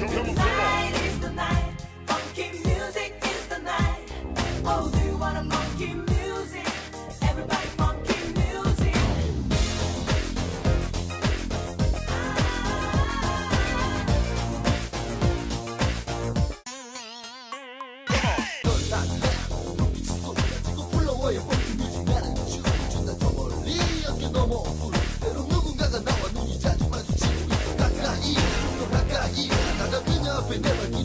Tonight is the night. Funky music is the night. Oh, do you want a monkey music? Everybody funky music. Come on.